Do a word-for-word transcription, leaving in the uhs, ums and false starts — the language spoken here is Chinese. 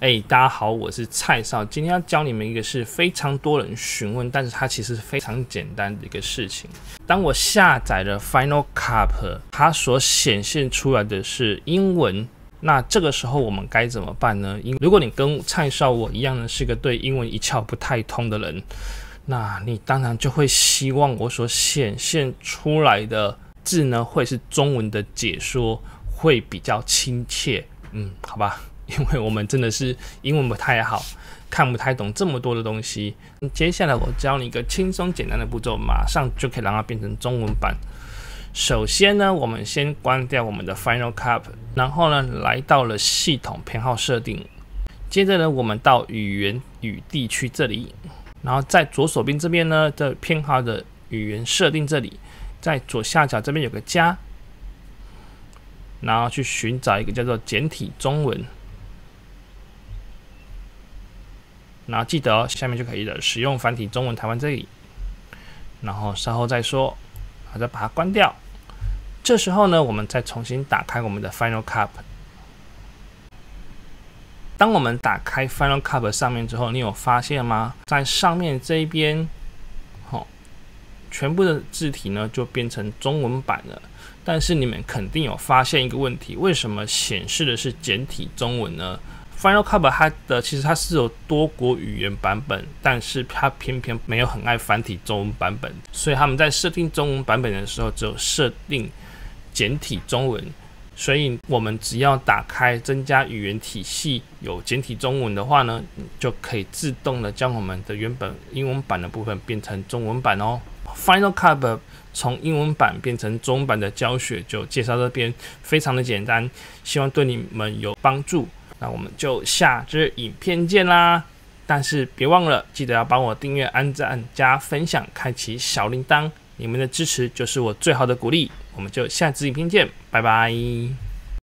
哎，大家好，我是蔡少，今天要教你们一个是非常多人询问，但是它其实非常简单的一个事情。当我下载了 Final Cut Pro， 它所显现出来的是英文。 那这个时候我们该怎么办呢？因如果你跟蔡少我一样呢，是个对英文一窍不太通的人，那你当然就会希望我所显现出来的字呢，会是中文的解说，会比较亲切。嗯，好吧，因为我们真的是英文不太好，看不太懂这么多的东西。接下来我教你一个轻松简单的步骤，马上就可以让它变成中文版。 首先呢，我们先关掉我们的 Final Cut， 然后呢，来到了系统偏好设定。接着呢，我们到语言与地区这里，然后在左手边这边呢的偏好的语言设定这里，在左下角这边有个加，然后去寻找一个叫做简体中文。然后记得哦，下面就可以了，使用繁体中文台湾这里，然后稍后再说。 好，再把它关掉。这时候呢，我们再重新打开我们的 Final Cut。当我们打开 Final Cut 上面之后，你有发现吗？在上面这一边，哦，全部的字体呢就变成中文版了。但是你们肯定有发现一个问题：为什么显示的是简体中文呢？ Final Cut 它的其实它是有多国语言版本，但是它偏偏没有很爱繁体中文版本，所以他们在设定中文版本的时候，只有设定简体中文。所以我们只要打开增加语言体系有简体中文的话呢，就可以自动的将我们的原本英文版的部分变成中文版哦。Final Cut 从英文版变成中文版的教学就介绍这边，非常的简单，希望对你们有帮助。 那我们就下支影片见啦！但是别忘了，记得要帮我订阅、按赞、加分享、开启小铃铛，你们的支持就是我最好的鼓励。我们就下支影片见，拜拜。